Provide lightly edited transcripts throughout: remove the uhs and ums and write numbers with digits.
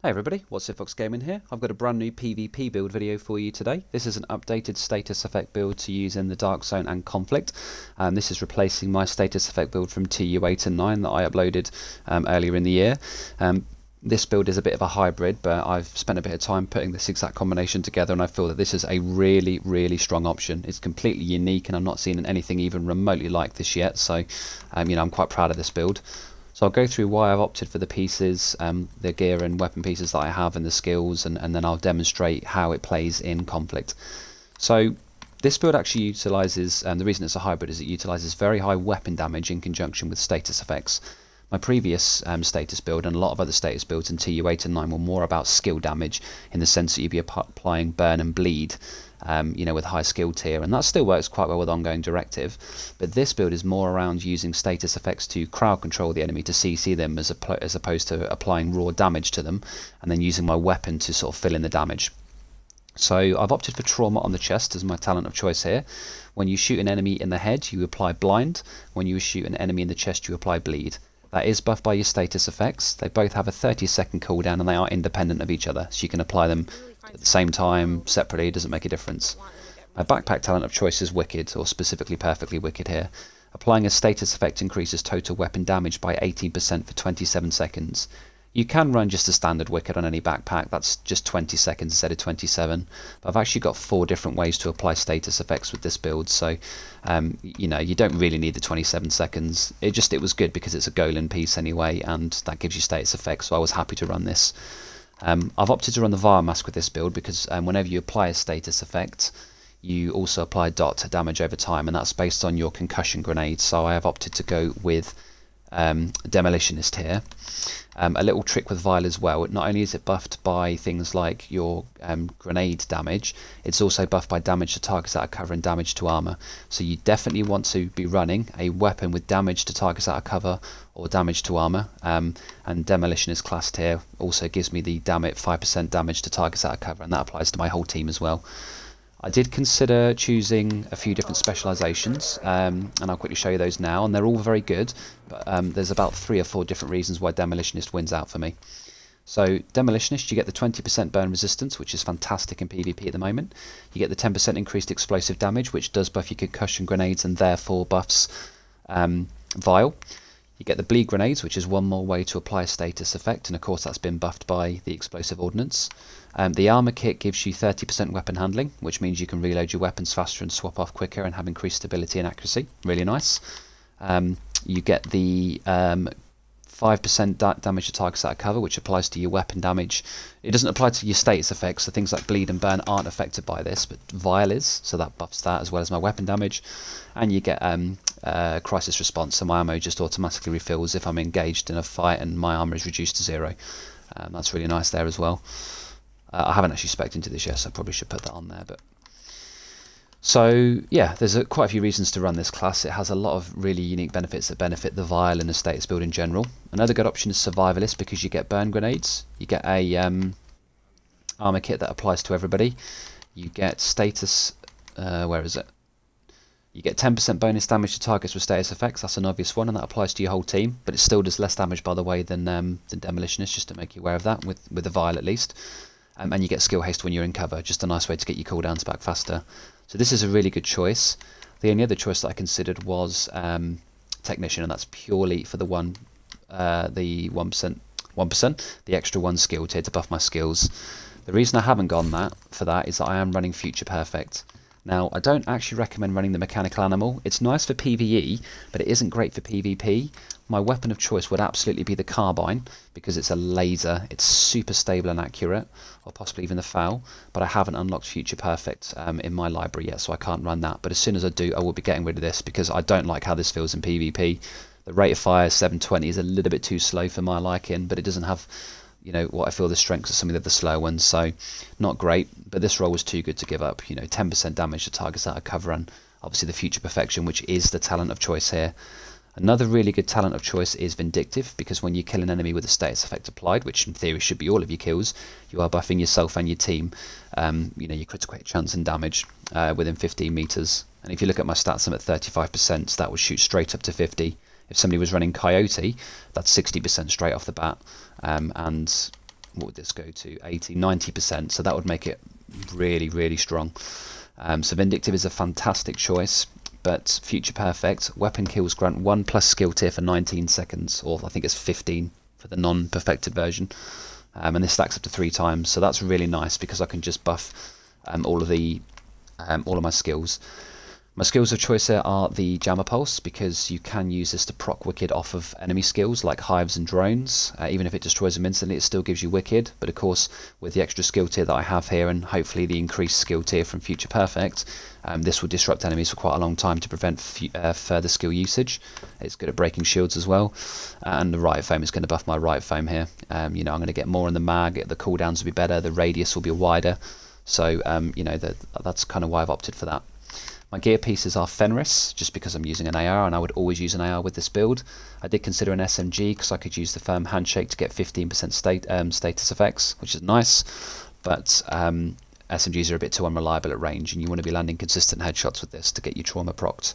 Hey everybody, Wotsit Fox Gaming here. I've got a brand new PvP build video for you today. This is an updated status effect build to use in the Dark Zone and Conflict. This is replacing my status effect build from TU8 and 9 that I uploaded earlier in the year. This build is a bit of a hybrid, but I've spent a bit of time putting this exact combination together, and I feel that this is a really, really strong option. It's completely unique, and I'm not seeing anything even remotely like this yet, so you know, I'm quite proud of this build. So I'll go through why I've opted for the pieces, the gear and weapon pieces that I have, and the skills, and then I'll demonstrate how it plays in Conflict. So this build actually utilises, the reason it's a hybrid is it utilises very high weapon damage in conjunction with status effects. My previous status build and a lot of other status builds in TU8 and 9 were more about skill damage, in the sense that you'd be applying burn and bleed, you know, with high skill tier, and that still works quite well with ongoing directive. But this build is more around using status effects to crowd control the enemy, to CC them, as opposed to applying raw damage to them, and then using my weapon to sort of fill in the damage. So I've opted for Trauma on the chest as my talent of choice here. When you shoot an enemy in the head, you apply blind. When you shoot an enemy in the chest, you apply bleed. That is buffed by your status effects. They both have a 30-second cooldown, and they are independent of each other, so you can apply them at the same time, separately. It doesn't make a difference. My backpack talent of choice is Wicked, or specifically Perfectly Wicked here. Applying a status effect increases total weapon damage by 18% for 27 seconds. You can run just a standard Wicked on any backpack, that's just 20 seconds instead of 27, but I've actually got 4 different ways to apply status effects with this build, so you know, you don't really need the 27 seconds. It was good because it's a Golan piece anyway, and that gives you status effects, so I was happy to run this. I've opted to run the Vile mask with this build because whenever you apply a status effect, you also apply dot damage over time, and that's based on your concussion grenade, so I have opted to go with Demolitionist here. A little trick with Vile as well, not only is it buffed by things like your grenade damage, it's also buffed by damage to targets that are cover and damage to armor. So you definitely want to be running a weapon with damage to targets that are cover or damage to armor, and Demolitionist classed here also gives me the 5% damage to targets that are cover, and that applies to my whole team as well. I did consider choosing a few different specializations, and I'll quickly show you those now, and they're all very good, but there's about 3 or 4 different reasons why Demolitionist wins out for me. So Demolitionist, you get the 20% burn resistance, which is fantastic in PvP at the moment. You get the 10% increased explosive damage, which does buff your concussion grenades and therefore buffs Vile. You get the bleed grenades, which is one more way to apply a status effect, and of course that's been buffed by the explosive ordnance. The armor kit gives you 30% weapon handling, which means you can reload your weapons faster and swap off quicker and have increased stability and accuracy. Really nice. You get the 5% damage to targets that are cover, which applies to your weapon damage. It doesn't apply to your status effects, so things like bleed and burn aren't affected by this, but Vile is, so that buffs that as well as my weapon damage. And you get crisis response, so my ammo just automatically refills if I'm engaged in a fight and my armor is reduced to 0. That's really nice there as well. I haven't actually spec'd into this yet, so I probably should put that on there. So yeah, there's quite a few reasons to run this class. It has a lot of really unique benefits that benefit the Vile and the status build in general. Another good option is Survivalist, because you get burn grenades, you get a armor kit that applies to everybody, you get status, you get 10% bonus damage to targets with status effects. That's an obvious one, and that applies to your whole team, but it still does less damage, by the way, than Demolitionist, just to make you aware of that, with the Vile at least. And you get skill haste when you're in cover, just a nice way to get your cooldowns back faster. So this is a really good choice. The only other choice that I considered was Technician, and that's purely for the 1%, the extra 1 skill tier to buff my skills. The reason I haven't gone for that is that I am running Future Perfect. Now, I don't actually recommend running the Mechanical Animal. It's nice for PvE, but it isn't great for PvP. My weapon of choice would absolutely be the Carbine, because it's a laser, it's super stable and accurate, or possibly even the Fal, but I haven't unlocked Future Perfect in my library yet, so I can't run that. But as soon as I do, I will be getting rid of this, because I don't like how this feels in PvP. The rate of fire 720 is a little bit too slow for my liking, but it doesn't have, you know, what I feel the strengths of some of the slow ones, so not great, but this roll was too good to give up. You know, 10% damage to targets out of cover, and obviously the Future Perfection, which is the talent of choice here. Another really good talent of choice is Vindictive, because when you kill an enemy with a status effect applied, which in theory should be all of your kills, you are buffing yourself and your team, you know, your critical hit chance and damage within 15 meters. And if you look at my stats, I'm at 35%, so that would shoot straight up to 50. If somebody was running Coyote, that's 60% straight off the bat, and what would this go to? 80, 90%. So that would make it really, really strong. So Vindictive is a fantastic choice. But Future Perfect, weapon kills grant 1 plus skill tier for 19 seconds, or I think it's 15 for the non-perfected version. And this stacks up to 3 times, so that's really nice because I can just buff all of my skills. My skills of choice here are the Jammer Pulse, because you can use this to proc Wicked off of enemy skills like hives and drones. Even if it destroys them instantly, it still gives you Wicked, but of course with the extra skill tier that I have here, and hopefully the increased skill tier from Future Perfect, this will disrupt enemies for quite a long time to prevent further skill usage. It's good at breaking shields as well, and the Riot Foam is going to buff my Riot Foam here. You know, I'm going to get more in the mag, the cooldowns will be better, the radius will be wider, so you know, that's kind of why I've opted for that. My gear pieces are Fenris, just because I'm using an AR, and I would always use an AR with this build. I did consider an SMG because I could use the Firm Handshake to get 15% status effects, which is nice, but SMGs are a bit too unreliable at range, and you want to be landing consistent headshots with this to get your trauma procced.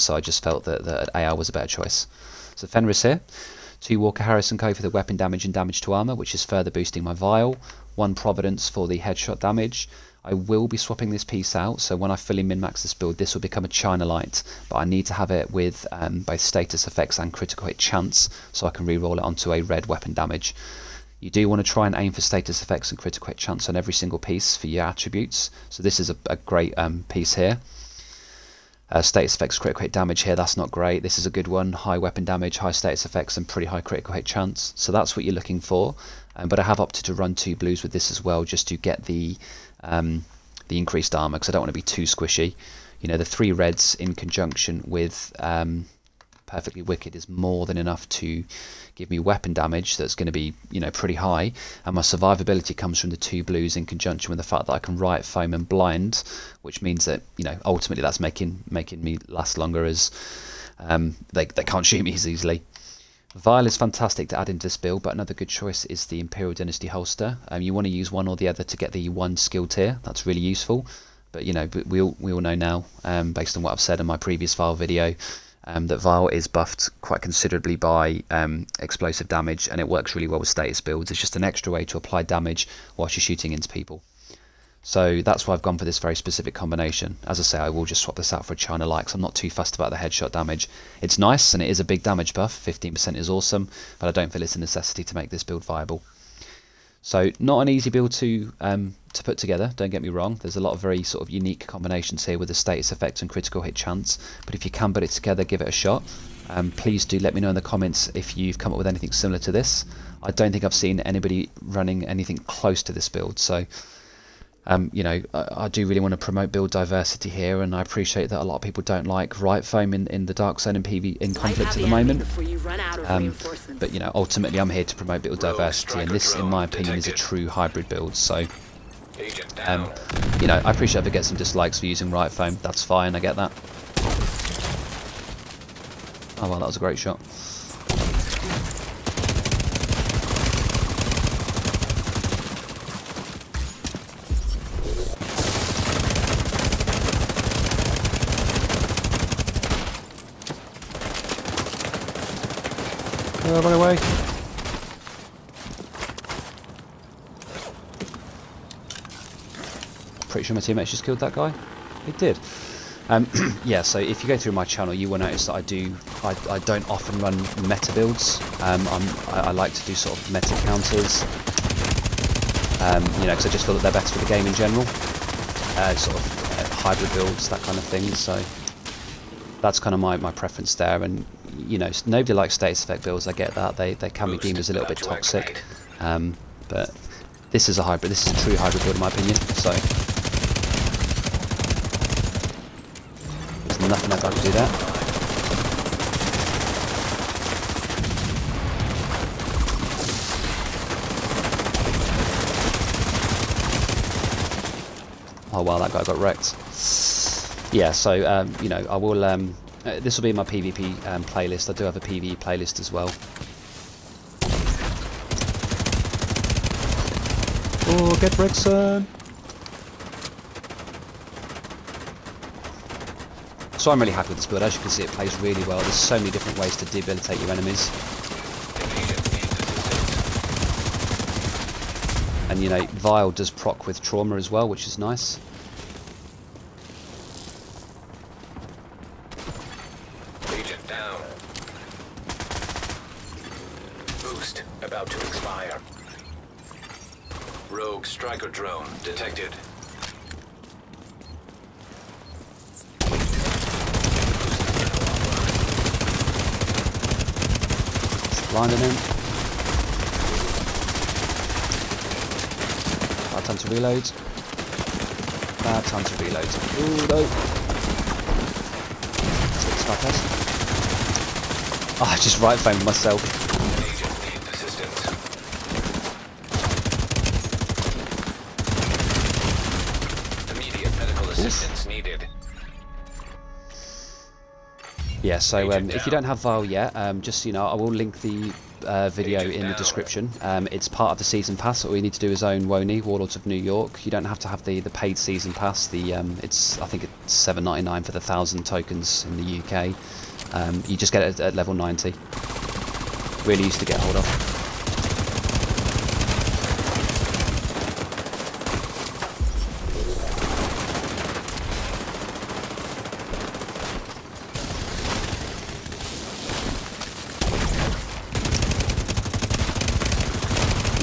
So I just felt that the AR was a better choice. So Fenris here. 2 Walker Harrison Co for the weapon damage and damage to armor, which is further boosting my Vile. 1 Providence for the headshot damage. I will be swapping this piece out, so when I fully min-max this build, this will become a China Light, but I need to have it with both status effects and critical hit chance, so I can reroll it onto a red weapon damage. You do want to try and aim for status effects and critical hit chance on every single piece for your attributes, so this is a great piece here. Status effects, critical hit damage here, that's not great. This is a good one, high weapon damage, high status effects and pretty high critical hit chance. So that's what you're looking for, but I have opted to run 2 blues with this as well, just to get the increased armor, because I don't want to be too squishy. You know, the 3 reds in conjunction with Perfectly Wicked is more than enough to give me weapon damage that's going to be, you know, pretty high, and my survivability comes from the 2 blues in conjunction with the fact that I can Riot Foam and blind, which means that, you know, ultimately that's making me last longer, as they can't shoot me as easily. Vile is fantastic to add into this build, but another good choice is the Imperial Dynasty Holster. You want to use one or the other to get the 1 skill tier. That's really useful, but you know, we all know now, based on what I've said in my previous Vile video, that Vile is buffed quite considerably by explosive damage, and it works really well with status builds. It's just an extra way to apply damage whilst you're shooting into people. So that's why I've gone for this very specific combination. As I say, I will just swap this out for a China Light, because I'm not too fussed about the headshot damage. It's nice, and it is a big damage buff. 15% is awesome, but I don't feel it's a necessity to make this build viable. So not an easy build to put together, don't get me wrong. There's a lot of very sort of unique combinations here with the status effect and critical hit chance, but if you can put it together, give it a shot. Please do let me know in the comments if you've come up with anything similar to this. I don't think I've seen anybody running anything close to this build, so you know, I do really want to promote build diversity here, and I appreciate that a lot of people don't like Riot Foam in the Dark Zone and PV in Conflict at the moment. But you know, ultimately I'm here to promote build diversity, and this, in my opinion, is a true hybrid build. So you know, I appreciate if I get some dislikes for using Riot Foam, that's fine, I get that. Oh well, that was a great shot. Run away. Pretty sure my teammates just killed that guy. He did. Yeah, so if you go through my channel, you will notice that I don't often run meta builds. I like to do sort of meta counters, you know, because I just feel that they're better for the game in general. Sort of hybrid builds, that kind of thing. So that's kind of my preference there, and you know, nobody likes status effect builds, I get that, they can be deemed as a little bit toxic, but this is a hybrid, this is a true hybrid build in my opinion, so there's nothing I've got to do there. Oh wow, that guy got wrecked. Yeah, so you know, I will this will be my PvP playlist. I do have a PvE playlist as well. Oh, get Rexon! So I'm really happy with this build. As you can see, it plays really well. There's so many different ways to debilitate your enemies. And you know, Vile does proc with Trauma as well, which is nice. Agent down. Boost about to expire. Rogue striker drone detected. Blinding him. Bad time to reload. Bad time to reload. Ooh, no. Oh, I just right framed myself. Agent needs assistance. Immediate medical assistance needed. Yeah, so if you don't have Vile yet, just so you know, I will link the video in the description. It's part of the season pass. All you need to do is own WoNi, Warlords of New York. You don't have to have the paid season pass. The I think it's $7.99 for the 1,000 tokens in the UK. You just get it at level 90. Really used to get hold of.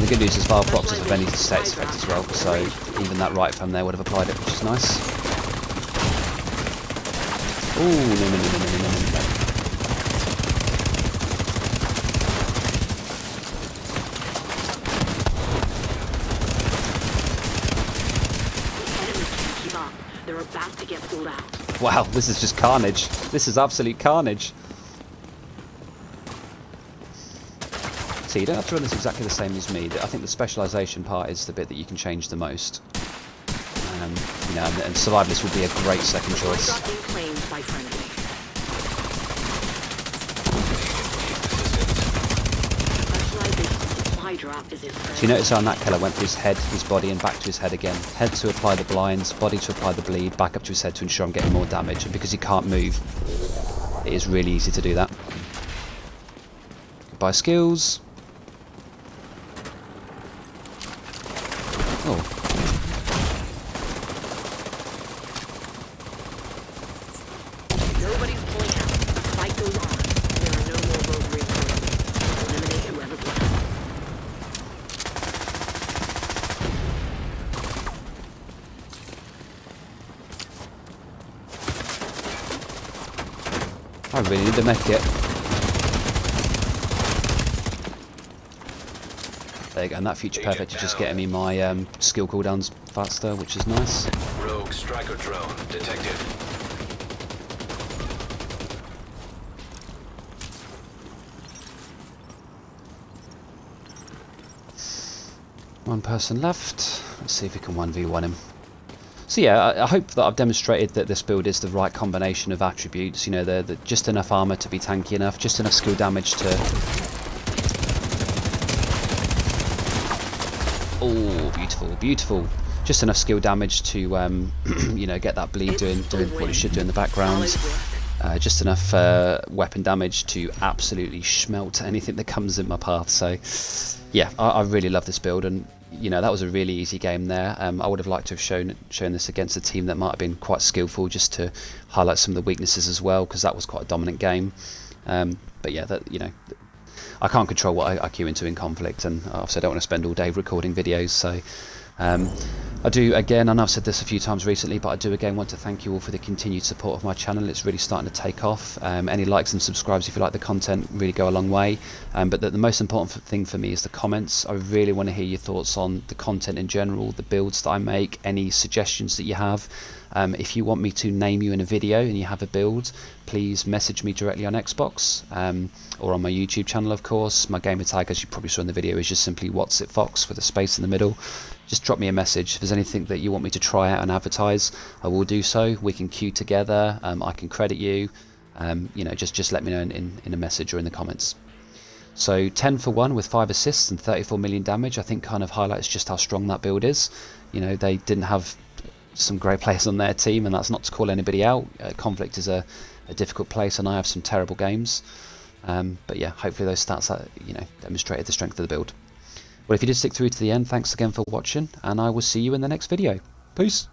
The good news is Vile props have any status effect as well, so even that right from there would have applied it, which is nice. Ooh, no. Wow, this is just carnage. This is absolute carnage. So you don't have to run this exactly the same as me. I think the specialisation part is the bit that you can change the most. You know, and Survivalist would be a great second choice. So you notice how Natkiller went through his head, his body, and back to his head again. Head to apply the blinds, body to apply the bleed, back up to his head to ensure I'm getting more damage. And because he can't move, it is really easy to do that. Goodbye skills. Oh. Nobody's pulling out. The fight goes on. There are no more rogue recruits. Eliminate whoever's left. I really need to make it. There you go, and that Future Perfect is just getting me my skill cooldowns faster, which is nice. Rogue striker drone detected. One person left. Let's see if we can 1v1 him. So yeah, I hope that I've demonstrated that this build is the right combination of attributes. You know, the just enough armor to be tanky enough, just enough skill damage to... Oh, beautiful, beautiful. Just enough skill damage to, you know, get that bleed doing what it should do in the background. Just enough weapon damage to absolutely smelt anything that comes in my path. So, yeah, I really love this build, and you know that was a really easy game there. I would have liked to have shown this against a team that might have been quite skillful, just to highlight some of the weaknesses as well, because that was quite a dominant game. But yeah, that you know. I can't control what I queue into in Conflict, and obviously I don't want to spend all day recording videos, so I do again, and I've said this a few times recently, but I do again want to thank you all for the continued support of my channel. It's really starting to take off. Any likes and subscribes if you like the content really go a long way, but the most important thing for me is the comments. I really want to hear your thoughts on the content in general, the builds that I make, any suggestions that you have. If you want me to name you in a video and you have a build, please message me directly on Xbox or on my YouTube channel, of course. My gamer tag, as you probably saw in the video, is just simply Wotsit Fox with a space in the middle. Just drop me a message. If there's anything that you want me to try out and advertise, I will do so. We can queue together. I can credit you. You know, just let me know in a message or in the comments. So 10 for 1 with 5 assists and 34 million damage, I think kind of highlights just how strong that build is. You know, they didn't have some great players on their team, and that's not to call anybody out. Conflict is a difficult place, and I have some terrible games. But yeah, hopefully those stats, you know, demonstrated the strength of the build. But if you did stick through to the end, thanks again for watching, and I will see you in the next video. Peace!